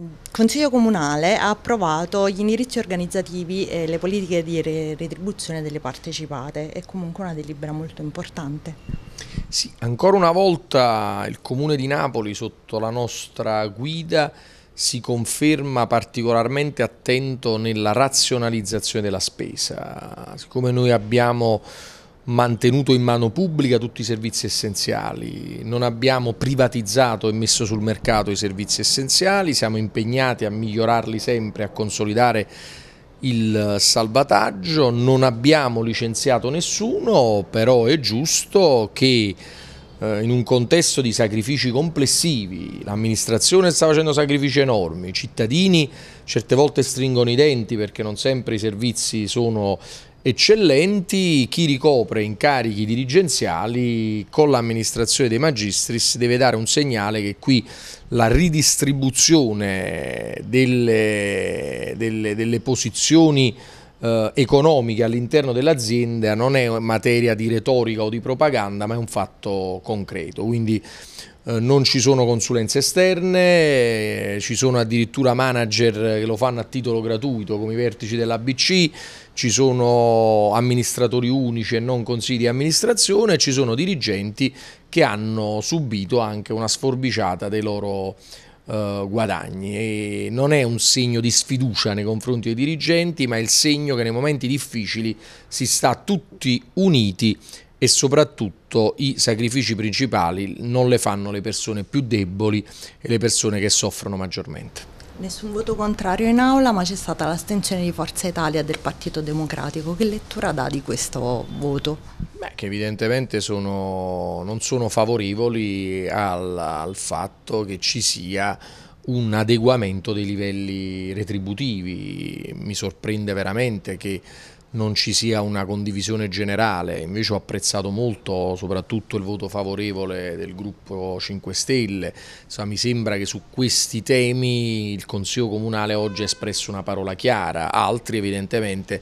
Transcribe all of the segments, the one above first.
Il Consiglio Comunale ha approvato gli indirizzi organizzativi e le politiche di retribuzione delle partecipate, è comunque una delibera molto importante. Sì, ancora una volta il Comune di Napoli sotto la nostra guida si conferma particolarmente attento nella razionalizzazione della spesa. Siccome noi abbiamo mantenuto in mano pubblica tutti i servizi essenziali, non abbiamo privatizzato e messo sul mercato i servizi essenziali, siamo impegnati a migliorarli sempre, a consolidare il salvataggio, non abbiamo licenziato nessuno, però è giusto che in un contesto di sacrifici complessivi, l'amministrazione sta facendo sacrifici enormi, i cittadini certe volte stringono i denti perché non sempre i servizi sono eccellenti, chi ricopre incarichi dirigenziali con l'amministrazione De Magistris deve dare un segnale che qui la ridistribuzione delle posizioni economiche all'interno dell'azienda non è materia di retorica o di propaganda, ma è un fatto concreto. Quindi non ci sono consulenze esterne, ci sono addirittura manager che lo fanno a titolo gratuito come i vertici dell'ABC, ci sono amministratori unici e non consigli di amministrazione, ci sono dirigenti che hanno subito anche una sforbiciata dei loro guadagni, e non è un segno di sfiducia nei confronti dei dirigenti, ma è il segno che nei momenti difficili si sta tutti uniti e soprattutto i sacrifici principali non le fanno le persone più deboli e le persone che soffrono maggiormente. Nessun voto contrario in aula, ma c'è stata l'astensione di Forza Italia del Partito Democratico. Che lettura dà di questo voto? Beh, che evidentemente non sono favorevoli al fatto che ci sia un adeguamento dei livelli retributivi. Mi sorprende veramente che non ci sia una condivisione generale, invece ho apprezzato molto soprattutto il voto favorevole del gruppo 5 Stelle, mi sembra che su questi temi il Consiglio Comunale oggi ha espresso una parola chiara, altri evidentemente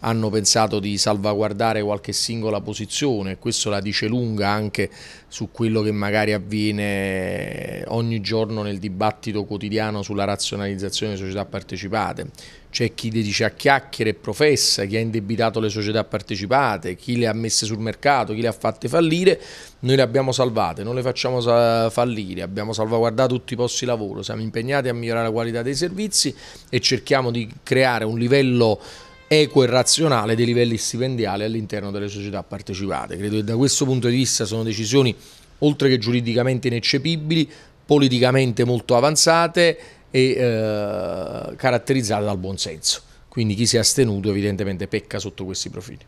hanno pensato di salvaguardare qualche singola posizione, questo la dice lunga anche su quello che magari avviene ogni giorno nel dibattito quotidiano sulla razionalizzazione delle società partecipate. C'è chi dice a chiacchiere e professa, chi ha indebitato le società partecipate, chi le ha messe sul mercato, chi le ha fatte fallire. Noi le abbiamo salvate, non le facciamo fallire, abbiamo salvaguardato tutti i posti di lavoro, siamo impegnati a migliorare la qualità dei servizi e cerchiamo di creare un livello equo e razionale dei livelli stipendiali all'interno delle società partecipate. Credo che da questo punto di vista sono decisioni oltre che giuridicamente ineccepibili, politicamente molto avanzate e caratterizzata dal buonsenso. Quindi chi si è astenuto evidentemente pecca sotto questi profili.